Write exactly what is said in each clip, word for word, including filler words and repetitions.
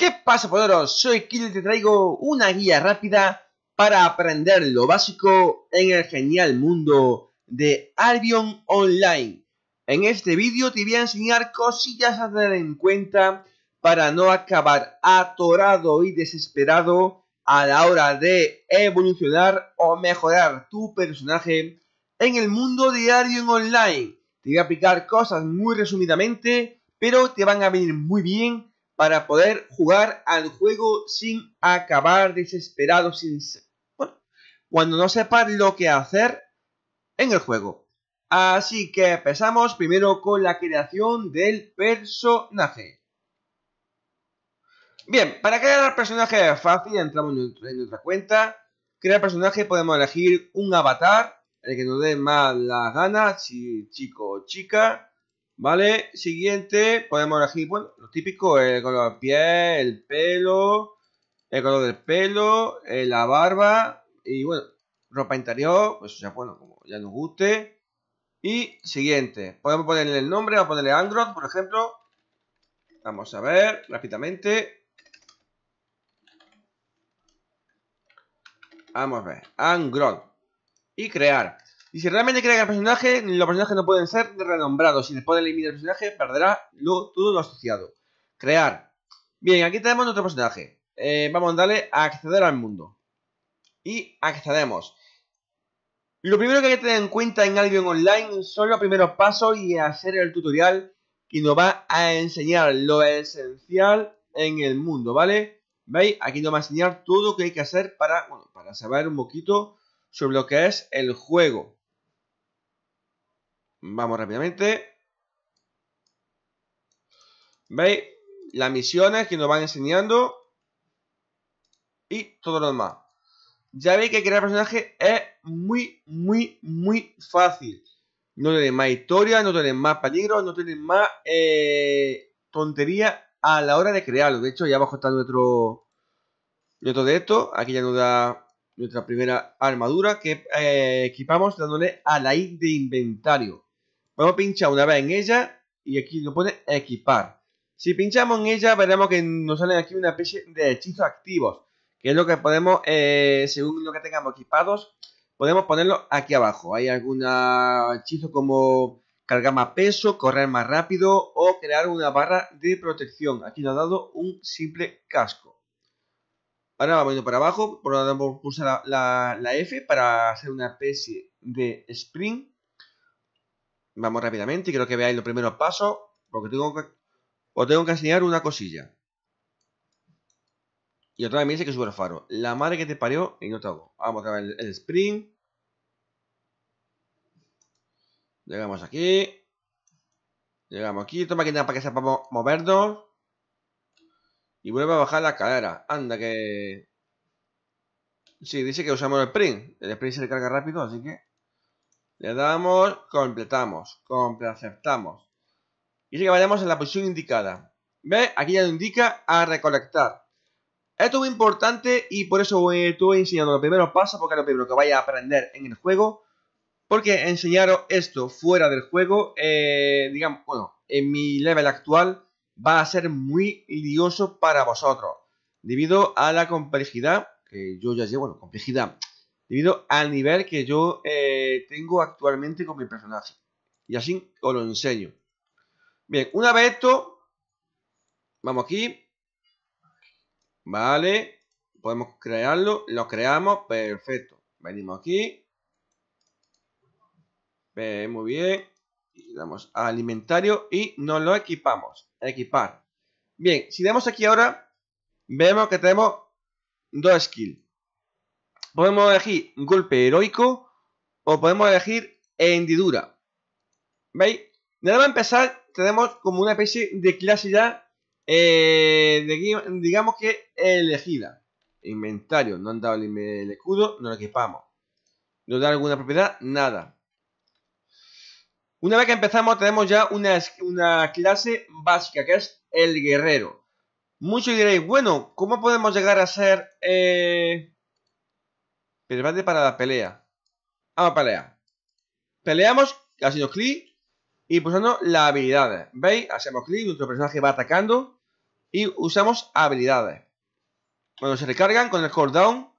¿Qué pasa, poderos? Soy Killer y te traigo una guía rápida para aprender lo básico en el genial mundo de Albion Online. En este vídeo te voy a enseñar cosillas a tener en cuenta para no acabar atorado y desesperado a la hora de evolucionar o mejorar tu personaje en el mundo de Albion Online. Te voy a aplicar cosas muy resumidamente, pero te van a venir muy bien para poder jugar al juego sin acabar desesperado, sin, bueno, cuando no sepas lo que hacer en el juego. Así que empezamos primero con la creación del personaje. Bien, para crear el personaje es fácil, entramos en nuestra cuenta. Crear personaje, podemos elegir un avatar, el que nos dé más la gana, si chico o chica. Vale, siguiente, podemos elegir, bueno, lo típico, el color de piel, el pelo, el color del pelo, eh, la barba, y bueno, ropa interior, pues ya bueno, como ya nos guste. Y siguiente, podemos ponerle el nombre, vamos a ponerle Angrod, por ejemplo. Vamos a ver, rápidamente. Vamos a ver, Angrod. Y crear. Y si realmente creas el personaje, los personajes no pueden ser renombrados. Si le pueden eliminar el personaje, perderá lo, todo lo asociado. Crear. Bien, aquí tenemos nuestro personaje. Eh, vamos a darle a acceder al mundo. Y accedemos. Lo primero que hay que tener en cuenta en Albion Online son los primeros pasos y hacer el tutorial que nos va a enseñar lo esencial en el mundo, ¿vale? ¿Veis? Aquí nos va a enseñar todo lo que hay que hacer para, bueno, para saber un poquito sobre lo que es el juego. Vamos rápidamente. ¿Veis? Las misiones que nos van enseñando. Y todo lo demás. Ya veis que crear personaje es muy, muy, muy fácil. No tenéis más historia, no tenéis más peligro, no tenéis más eh, tontería a la hora de crearlo. De hecho, ya abajo está nuestro, nuestro de esto. Aquí ya nos da nuestra primera armadura que eh, equipamos dándole a la I de inventario. Vamos a pinchar una vez en ella y aquí nos pone equipar. Si pinchamos en ella veremos que nos salen aquí una especie de hechizos activos, que es lo que podemos, eh, según lo que tengamos equipados, podemos ponerlo aquí abajo. Hay algunos hechizos como cargar más peso, correr más rápido o crear una barra de protección. Aquí nos ha dado un simple casco. Ahora vamos yendo para abajo, por lo tanto vamos a pulsar la, la, la F para hacer una especie de sprint. Vamos rápidamente, creo que veáis los primeros pasos, porque tengo que, os tengo que enseñar una cosilla. Y otra vez me dice que subo el faro. La madre que te parió y no te hago. Vamos a ver el, el sprint. Llegamos aquí. Llegamos aquí, toma que nada para que sepamos movernos. Y vuelve a bajar la escalera. Anda que... Sí, dice que usamos el sprint. El sprint se recarga rápido, así que... Le damos... Completamos. Aceptamos. Y dice que vayamos en la posición indicada. ¿Ves? Aquí ya nos indica a recolectar. Esto es muy importante y por eso estoy enseñando los primeros pasos, porque es lo primero que vais a aprender en el juego. Porque enseñaros esto fuera del juego, eh, digamos, bueno, en mi level actual, va a ser muy lioso para vosotros, debido a la complejidad que yo ya llevo, bueno, complejidad, debido al nivel que yo eh, tengo actualmente con mi personaje. Y así os lo enseño. Bien, una vez esto, vamos aquí. Vale, podemos crearlo, lo creamos, perfecto. Venimos aquí. Eh, muy bien. Y damos al inventario y nos lo equipamos. Equipar. Bien, si damos aquí ahora, vemos que tenemos dos skills. Podemos elegir golpe heroico o podemos elegir hendidura. ¿Veis? Nada más empezar, tenemos como una especie de clase ya, eh, de, digamos que elegida. Inventario, no han dado el escudo, no lo equipamos. ¿Nos da alguna propiedad? Nada. Una vez que empezamos tenemos ya una, una clase básica que es el guerrero. Muchos diréis, bueno, ¿cómo podemos llegar a ser eh... prepárate para la pelea? Vamos a pelear. Peleamos, haciendo clic y pulsando las habilidades. ¿Veis? Hacemos clic, nuestro personaje va atacando. y usamos habilidades. Cuando se recargan con el cooldown,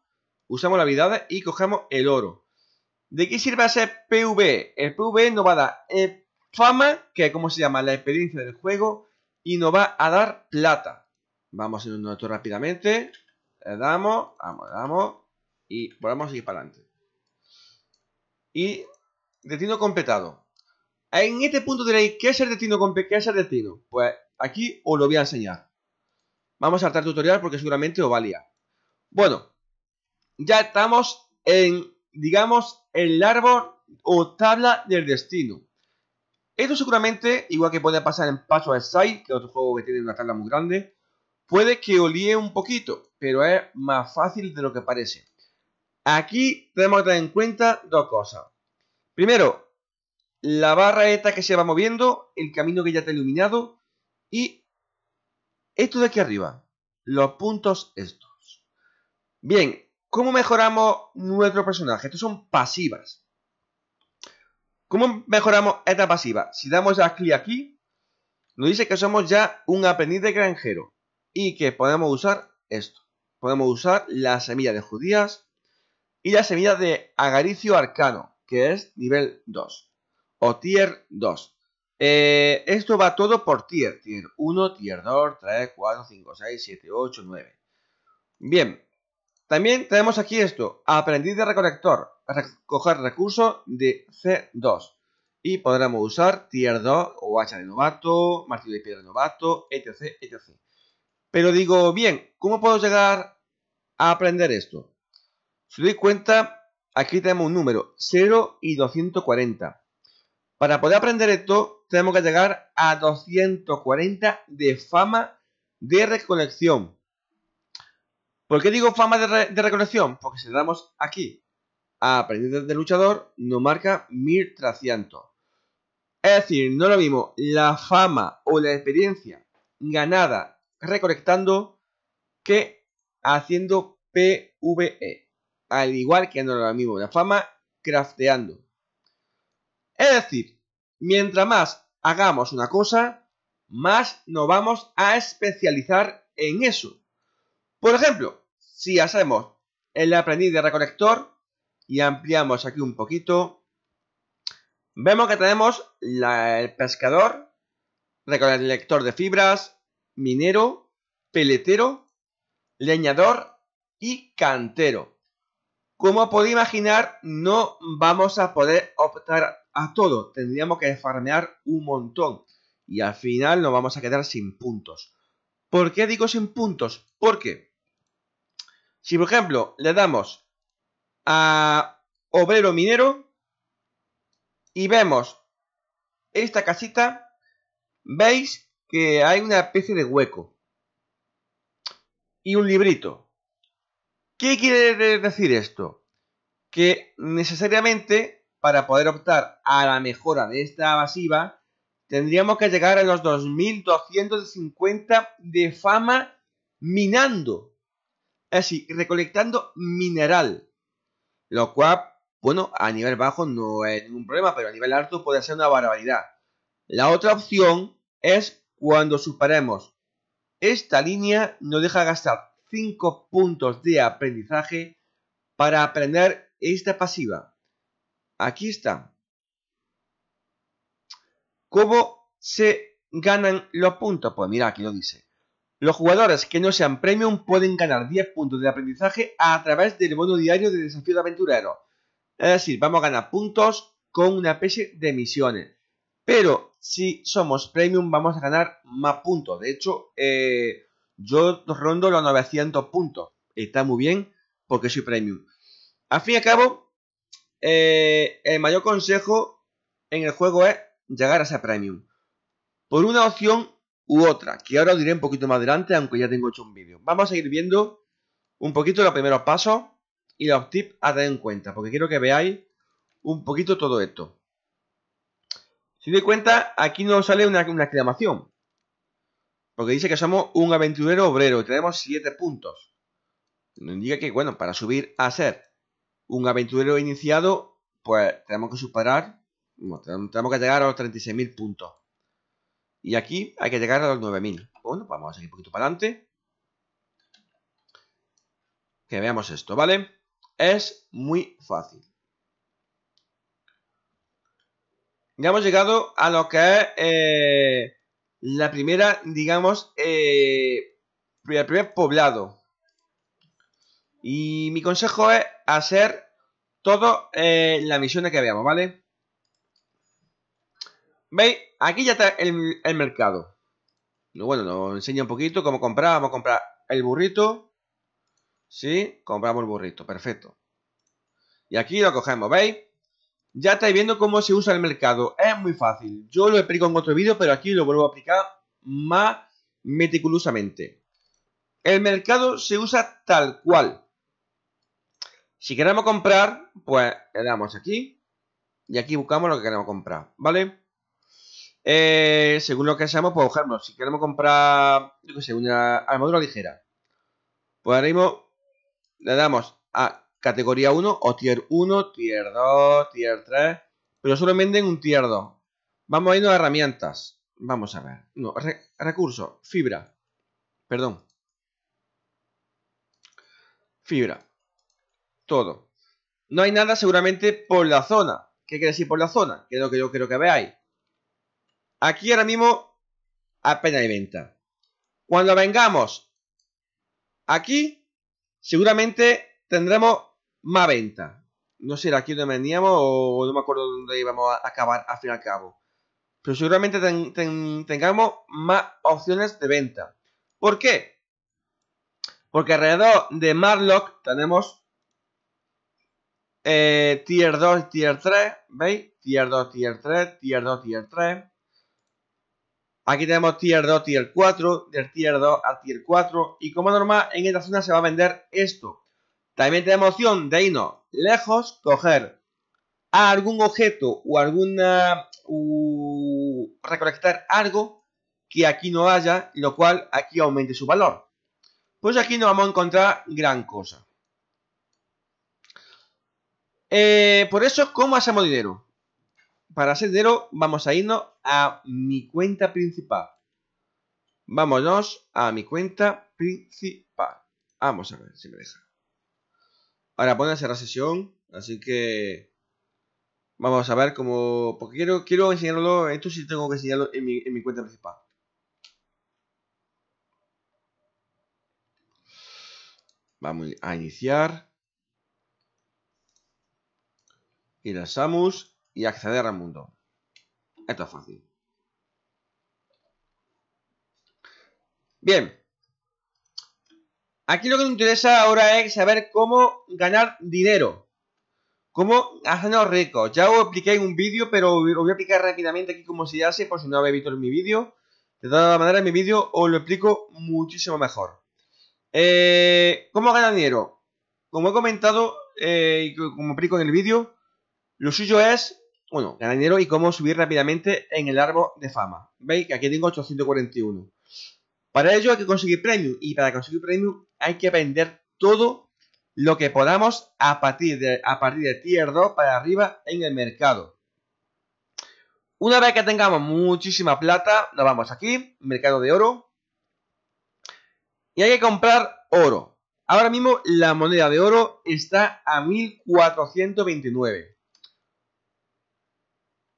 usamos las habilidades y cogemos el oro. ¿De qué sirve hacer P V? El P V nos va a dar eh, fama, que es como se llama la experiencia del juego, y nos va a dar plata. Vamos a hacer un noto rápidamente. Le damos, vamos, le damos. Y volvemos a seguir para adelante. Y destino completado. En este punto tenéis qué es el destino qué es el destino. Pues aquí os lo voy a enseñar. Vamos a saltar tutorial porque seguramente os va a liar. Bueno, ya estamos en, digamos, el árbol o tabla del destino. Esto seguramente, igual que puede pasar en Path of Exile, que es otro juego que tiene una tabla muy grande, puede que os líe un poquito, pero es más fácil de lo que parece. Aquí tenemos que tener en cuenta dos cosas. Primero, la barra esta que se va moviendo, el camino que ya está iluminado, y esto de aquí arriba, los puntos estos. Bien, ¿cómo mejoramos nuestro personaje? Estos son pasivas. ¿Cómo mejoramos esta pasiva? Si damos ya clic aquí, nos dice que somos ya un aprendiz de granjero y que podemos usar esto. Podemos usar la semilla de judías y la semilla de agaricio arcano, que es nivel dos o tier dos. Eh, esto va todo por tier. Tier uno, tier dos, tres, cuatro, cinco, seis, siete, ocho, nueve. Bien. También tenemos aquí esto. Aprendiz de recolector. Recoger recursos de C dos. Y podremos usar tier dos o hacha de novato, martillo de piedra de novato, etc, etcétera. Pero digo, bien, ¿cómo puedo llegar a aprender esto? Si os dais cuenta, aquí tenemos un número, cero y doscientos cuarenta. Para poder aprender esto, tenemos que llegar a doscientos cuarenta de fama de recolección. ¿Por qué digo fama de, re de recolección? Porque si le damos aquí a aprendiz de luchador, nos marca mil trescientos. Es decir, no es lo mismo la fama o la experiencia ganada recolectando que haciendo P V E. Al igual que no es lo mismo la fama crafteando. Es decir, mientras más hagamos una cosa, más nos vamos a especializar en eso. Por ejemplo, si hacemos el aprendiz de recolector y ampliamos aquí un poquito, vemos que tenemos la, el pescador, recolector de fibras, minero, peletero, leñador y cantero. Como podéis imaginar, no vamos a poder optar a todo. Tendríamos que farmear un montón. Y al final nos vamos a quedar sin puntos. ¿Por qué digo sin puntos? Porque si, por ejemplo, le damos a obrero minero y vemos esta casita, veis que hay una especie de hueco y un librito. ¿Qué quiere decir esto? Que necesariamente para poder optar a la mejora de esta pasiva tendríamos que llegar a los dos mil doscientos cincuenta de fama minando. Es decir, recolectando mineral. Lo cual, bueno, a nivel bajo no es ningún problema, pero a nivel alto puede ser una barbaridad. La otra opción es cuando superemos esta línea nos deja gastar cinco puntos de aprendizaje para aprender esta pasiva. Aquí está. ¿Cómo se ganan los puntos? Pues mira, aquí lo dice. Los jugadores que no sean premium pueden ganar diez puntos de aprendizaje a través del bono diario de desafío de aventurero. Es decir, vamos a ganar puntos con una especie de misiones. Pero si somos premium vamos a ganar más puntos. De hecho, eh... yo rondo los novecientos puntos. Está muy bien porque soy premium. Al fin y al cabo, eh, el mayor consejo en el juego es llegar a ser premium. Por una opción u otra, que ahora os diré un poquito más adelante, aunque ya tengo hecho un vídeo. Vamos a ir viendo un poquito los primeros pasos y los tips a tener en cuenta, porque quiero que veáis un poquito todo esto. Si os dais cuenta, aquí nos sale una, una exclamación. Porque dice que somos un aventurero obrero y tenemos siete puntos. Nos indica que, bueno, para subir a ser un aventurero iniciado, pues tenemos que superar, bueno, tenemos que llegar a los treinta y seis mil puntos. Y aquí hay que llegar a los nueve mil. Bueno, vamos a seguir un poquito para adelante. Que veamos esto, ¿vale? Es muy fácil. Ya hemos llegado a lo que es eh, la primera, digamos, eh, el primer poblado. Y mi consejo es hacer todo eh, la misión que veamos, ¿vale? ¿Veis? Aquí ya está el, el mercado. Bueno, nos enseña un poquito cómo comprar. Vamos a comprar el burrito. Sí, compramos el burrito, perfecto. Y aquí lo cogemos, ¿veis? Ya estáis viendo cómo se usa el mercado. Es muy fácil. Yo lo explico en otro vídeo, pero aquí lo vuelvo a aplicar más meticulosamente. El mercado se usa tal cual. Si queremos comprar, pues le damos aquí. Y aquí buscamos lo que queremos comprar, ¿vale? Eh, según lo que seamos, pues buscamos. Si queremos comprar, yo qué sé, una armadura ligera. Pues ahora mismo le damos a categoría uno o tier uno, tier dos, tier tres, pero solo venden un tier dos. Vamos a irnos a herramientas. Vamos a ver. No, re recursos, fibra. Perdón. Fibra. Todo. No hay nada seguramente por la zona. ¿Qué quiere decir por la zona? Que es lo que yo quiero que veáis. Aquí ahora mismo apenas hay venta. Cuando vengamos aquí, seguramente tendremos más venta. No sé, aquí donde veníamos o no me acuerdo dónde íbamos a acabar al fin y al cabo. Pero seguramente ten, ten, tengamos más opciones de venta. ¿Por qué? Porque alrededor de Marlock tenemos eh, tier dos, tier tres. ¿Veis? Tier dos, tier tres, tier dos, tier tres. Aquí tenemos tier dos, tier cuatro, del tier dos al tier cuatro. Y como normal, en esta zona se va a vender esto. También tenemos opción de irnos lejos, coger a algún objeto o alguna... Uh, recolectar algo que aquí no haya, lo cual aquí aumente su valor. Pues aquí no vamos a encontrar gran cosa. Eh, por eso, ¿cómo hacemos dinero? Para hacer dinero vamos a irnos a mi cuenta principal. Vámonos a mi cuenta principal. Vamos a ver si me deja. Ahora pone a cerrar sesión, así que vamos a ver cómo... Porque quiero, quiero enseñarlo, esto sí tengo que enseñarlo en mi, en mi cuenta principal. Vamos a iniciar. Ir a Samus y acceder al mundo. Esto es fácil. Bien. Aquí lo que nos interesa ahora es saber cómo ganar dinero. Cómo hacernos ricos. Ya os expliqué en un vídeo, pero os voy a explicar rápidamente aquí cómo se hace, por si no habéis visto en mi vídeo. De todas maneras, en mi vídeo os lo explico muchísimo mejor. Eh, ¿Cómo ganar dinero? Como he comentado eh, y como explico en el vídeo, lo suyo es, bueno, ganar dinero y cómo subir rápidamente en el árbol de fama. ¿Veis? Que aquí tengo ochocientos cuarenta y uno. Para ello hay que conseguir premium, y para conseguir premium hay que vender todo lo que podamos a partir de, a partir de tier dos para arriba en el mercado. Una vez que tengamos muchísima plata, nos vamos aquí, mercado de oro, y hay que comprar oro. Ahora mismo la moneda de oro está a mil cuatrocientos veintinueve.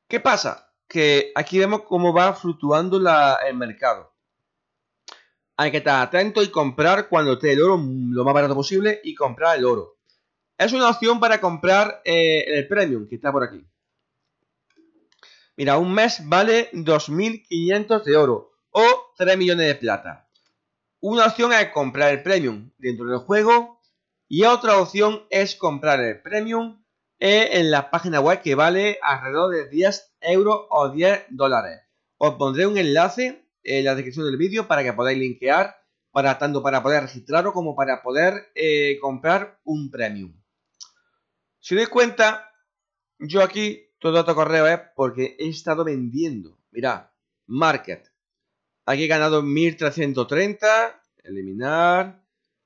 ¿Qué pasa? Que aquí vemos cómo va fluctuando la, el mercado. Hay que estar atento y comprar cuando esté el oro lo más barato posible y comprar el oro. Es una opción para comprar eh, el premium que está por aquí. Mira, un mes vale dos mil quinientos de oro o tres millones de plata. Una opción es comprar el premium dentro del juego y otra opción es comprar el premium eh, en la página web que vale alrededor de diez euros o diez dólares. Os pondré un enlace en la descripción del vídeo para que podáis linkear, para tanto para poder registraros como para poder eh, comprar un premium. Si os dais cuenta, yo aquí todo otro correo es porque he estado vendiendo. Mirad, market, aquí he ganado mil trescientos treinta, eliminar,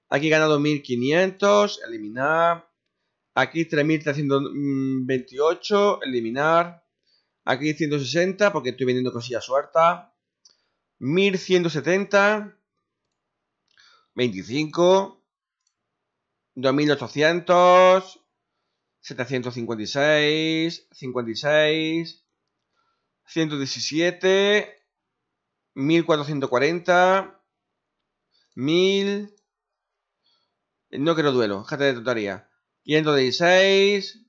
aquí he ganado mil quinientos, eliminar, aquí tres mil trescientos veintiocho, eliminar, aquí ciento sesenta porque estoy vendiendo cosillas sueltas. mil ciento setenta, veinticinco, dos mil ochocientos, setecientos cincuenta y seis, cincuenta y seis, ciento diecisiete, mil cuatrocientos cuarenta, mil, no quiero duelo, déjate de tontería, quinientos dieciséis,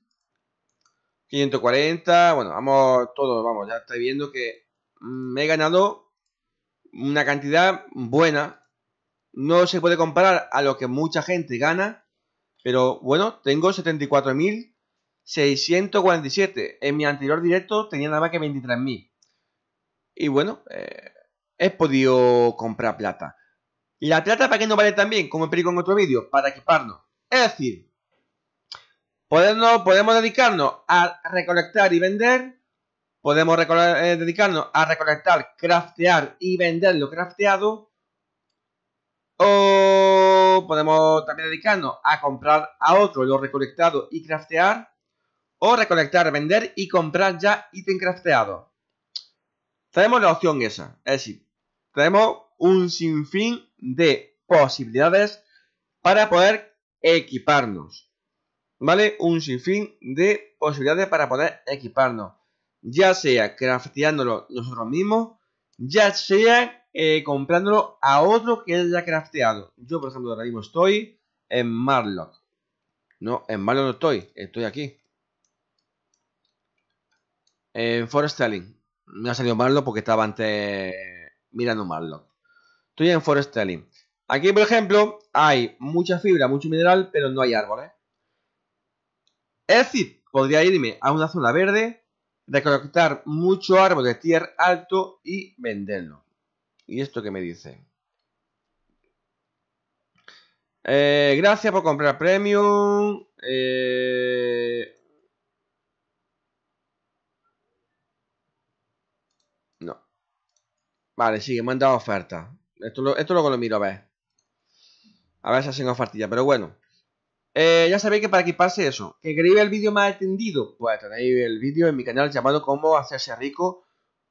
quinientos cuarenta, bueno, vamos, todo, vamos, ya estáis viendo que me he ganado una cantidad buena, no se puede comparar a lo que mucha gente gana, pero bueno, tengo setenta y cuatro mil seiscientos cuarenta y siete, en mi anterior directo tenía nada más que veintitrés mil, y bueno, eh, he podido comprar plata. ¿La plata para qué nos vale también? Como explico en otro vídeo, para equiparnos. Es decir, podernos, podemos dedicarnos a recolectar y vender, podemos eh, dedicarnos a recolectar, craftear y vender lo crafteado, o podemos también dedicarnos a comprar a otro lo recolectado y craftear, o recolectar, vender y comprar ya ítem crafteado. Tenemos la opción esa, es decir, tenemos un sinfín de posibilidades para poder equiparnos, ¿vale? Un sinfín de posibilidades para poder equiparnos, ya sea crafteándolo nosotros mismos, ya sea eh, comprándolo a otro que haya crafteado. Yo, por ejemplo, ahora mismo estoy en Marlock. No, en Marlock no estoy, estoy aquí. En Forestelling. Me ha salido Marlock porque estaba antes mirando Marlock. Estoy en Forestelling. Aquí, por ejemplo, hay mucha fibra, mucho mineral, pero no hay árboles. Es decir, podría irme a una zona verde, recolectar mucho árbol de tier alto y venderlo. ¿Y esto qué me dice? Eh, gracias por comprar premium. Eh... No. Vale, sí, me han dado oferta. Esto, lo, esto luego lo miro a ver. A ver si hacen ofertilla, pero bueno. Eh, ya sabéis que para equiparse eso. ¿Que queréis ver el vídeo más extendido? Pues tenéis el vídeo en mi canal llamado Cómo hacerse rico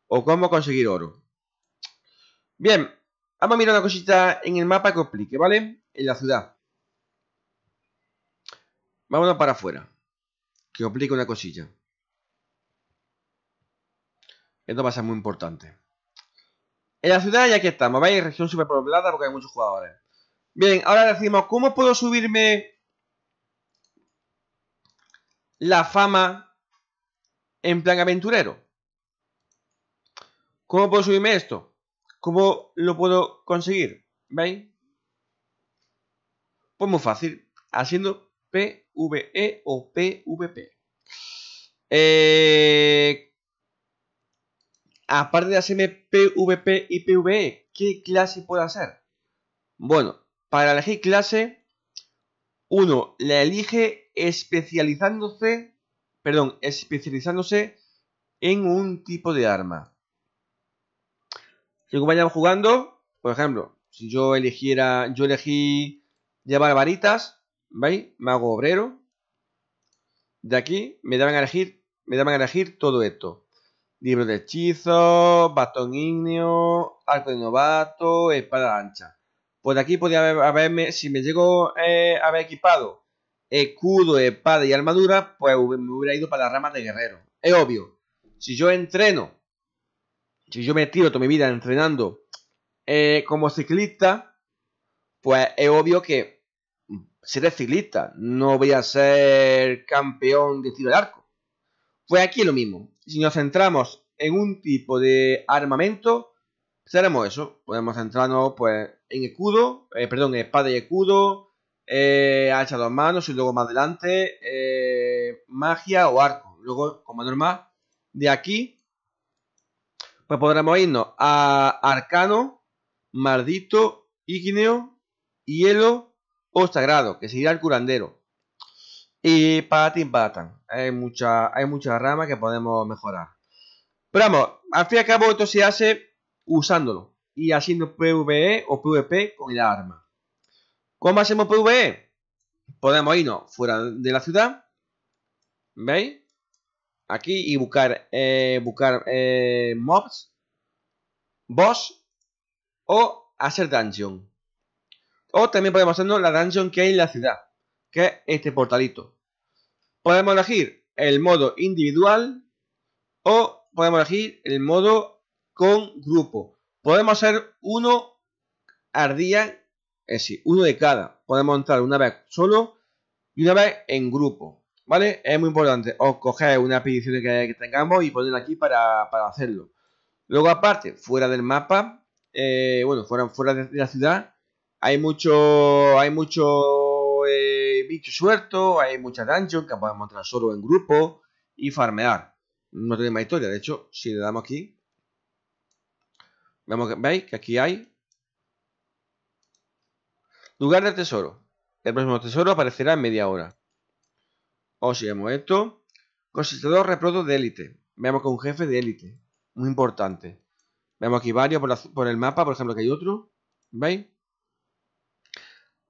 o Cómo conseguir oro. Bien, vamos a mirar una cosita en el mapa que os explique, ¿vale? En la ciudad. Vámonos para afuera. Que os explique una cosilla. Esto va a ser muy importante. En la ciudad, y aquí estamos, ¿veis? Región superpoblada porque hay muchos jugadores. Bien, ahora decimos, ¿cómo puedo subirme la fama en plan aventurero? ¿Cómo puedo subirme esto? ¿Cómo lo puedo conseguir? ¿Veis? Pues muy fácil, haciendo P V E o P V P. Eh... Aparte de hacerme P V P y P V E, ¿qué clase puedo hacer? Bueno, para elegir clase, uno la elige especializándose, perdón, especializándose en un tipo de arma. Según vayamos jugando, por ejemplo, si yo eligiera, yo elegí llevar varitas, ¿veis? Mago obrero. De aquí me daban a elegir, me daban a elegir todo esto. Libro de hechizos, bastón ígneo, arco de novato, espada ancha. Pues de aquí podría haber, haberme, si me llego eh, a haber equipado escudo, espada y armadura, pues me hubiera ido para las ramas de guerrero. Es obvio, si yo entreno, si yo me tiro toda mi vida entrenando eh, como ciclista, pues es obvio que seré ciclista, no voy a ser campeón de tiro al arco. Pues aquí es lo mismo. Si nos centramos en un tipo de armamento, seremos eso. Podemos centrarnos pues en escudo, eh, perdón, en espada y escudo, eh, hacha a dos manos y luego más adelante eh, magia o arco. Luego, como normal, de aquí pues podremos irnos a arcano, maldito, ígneo, hielo o sagrado, que sería el curandero. Y patín, patán. Hay muchas hay mucha ramas que podemos mejorar. Pero vamos, al fin y al cabo esto se hace usándolo. Y haciendo P V E o P V P con el arma. ¿Cómo hacemos P V E? Podemos irnos fuera de la ciudad. ¿Veis? Aquí y buscar, eh, buscar eh, mobs. Boss. o hacer dungeon. O también podemos hacernos la dungeon que hay en la ciudad, que es este portalito. Podemos elegir el modo individual o podemos elegir el modo con grupo. Podemos hacer uno al día, es decir, uno de cada. Podemos entrar una vez solo y una vez en grupo, ¿vale? Es muy importante. O coger una petición que tengamos y ponerla aquí para, para hacerlo. Luego aparte, fuera del mapa, eh, bueno, fuera, fuera de la ciudad, hay mucho, hay mucho eh, bicho suelto, hay muchas dungeons que podemos entrar solo en grupo y farmear. No tiene más historia. De hecho, si le damos aquí, vemos que, veis que aquí hay lugar de tesoro. El próximo tesoro aparecerá en media hora. O si vemos esto, cosechador reproductor de élite. Vemos que un jefe de élite, muy importante. Vemos aquí varios por, la, por el mapa, por ejemplo, que hay otro, ¿veis?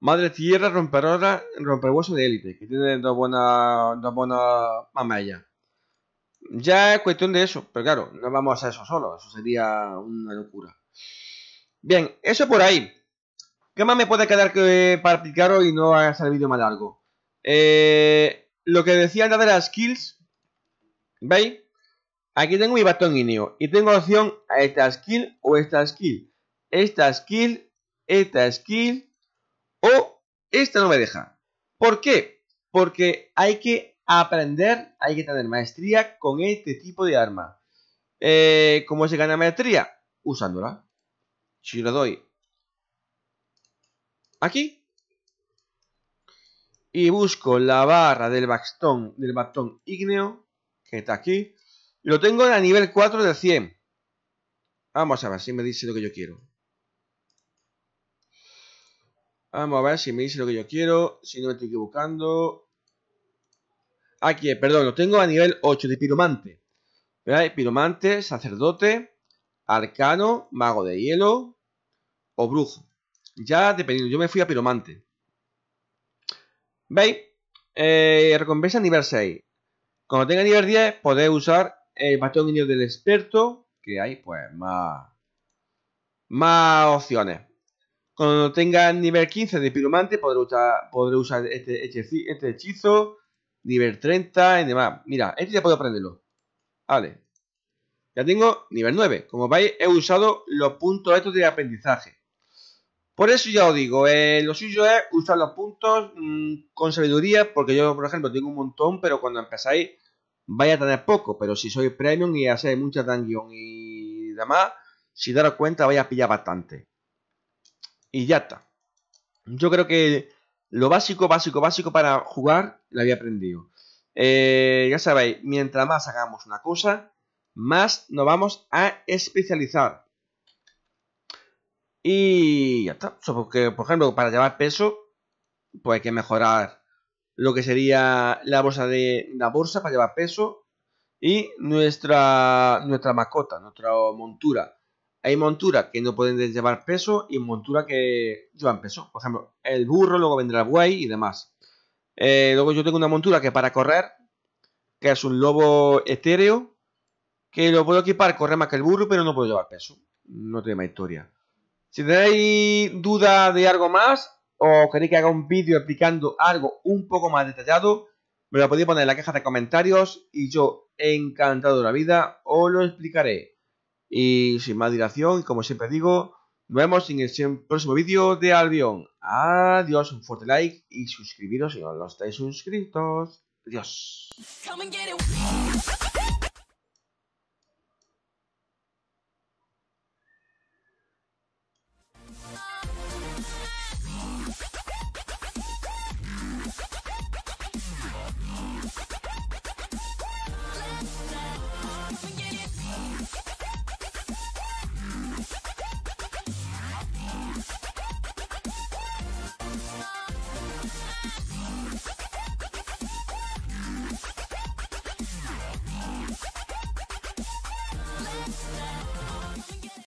Madre tierra rompehueso romperhueso de élite, que tiene dos buenas dos buenas mamallas. Ya es cuestión de eso, pero claro, no vamos a hacer eso solo, eso sería una locura. Bien, eso por ahí. ¿Qué más me puede quedar que para explicaros y no hacer el vídeo más largo? Eh, lo que decía antes de las skills, ¿veis? Aquí tengo mi bastón guineo y tengo opción a esta skill o esta skill. Esta skill, esta skill... o esta no me deja. ¿Por qué? Porque hay que aprender, hay que tener maestría con este tipo de arma. Eh, ¿Cómo se gana maestría? Usándola. Si lo doy aquí y busco la barra del bastón, del bastón ígneo, que está aquí, lo tengo a nivel cuatro de cien. Vamos a ver si me dice lo que yo quiero. Vamos a ver si me dice lo que yo quiero, si no me estoy equivocando. Aquí, perdón, lo tengo a nivel ocho de piromante. ¿Veis? Piromante, sacerdote, arcano, mago de hielo o brujo. Ya dependiendo, yo me fui a piromante. ¿Veis? Eh, recompensa nivel seis. Cuando tenga nivel diez, podéis usar el bastón guineo del experto, que hay pues más, más opciones. Cuando tenga nivel quince de piromante podré usar, podré usar este, este hechizo, nivel treinta y demás. Mira, este ya puedo aprenderlo. Vale. Ya tengo nivel nueve. Como veis, he usado los puntos estos de aprendizaje. Por eso ya os digo, eh, lo suyo es usar los puntos mmm, con sabiduría, porque yo, por ejemplo, tengo un montón, pero cuando empezáis vais a tener poco. Pero si sois premium y hacéis mucha dungeon y demás, si daros cuenta vais a pillar bastante. Y ya está. Yo creo que lo básico, básico, básico para jugar lo había aprendido. Eh, ya sabéis, mientras más hagamos una cosa, más nos vamos a especializar. Y ya está. Porque, por ejemplo, para llevar peso, pues hay que mejorar lo que sería la bolsa de la bolsa para llevar peso y nuestra, nuestra mascota, nuestra montura. Hay monturas que no pueden llevar peso y monturas que llevan peso. Por ejemplo, el burro, luego vendrá el buey y demás. Eh, luego yo tengo una montura que para correr, que es un lobo etéreo, que lo puedo equipar, correr más que el burro, pero no puedo llevar peso. No tiene más historia. Si tenéis duda de algo más o queréis que haga un vídeo explicando algo un poco más detallado, me lo podéis poner en la caja de comentarios y yo, encantado de la vida, os lo explicaré. Y sin más dilación, como siempre digo, nos vemos en el próximo vídeo de Albion. Adiós, un fuerte like y suscribiros si no lo estáis suscritos. Adiós.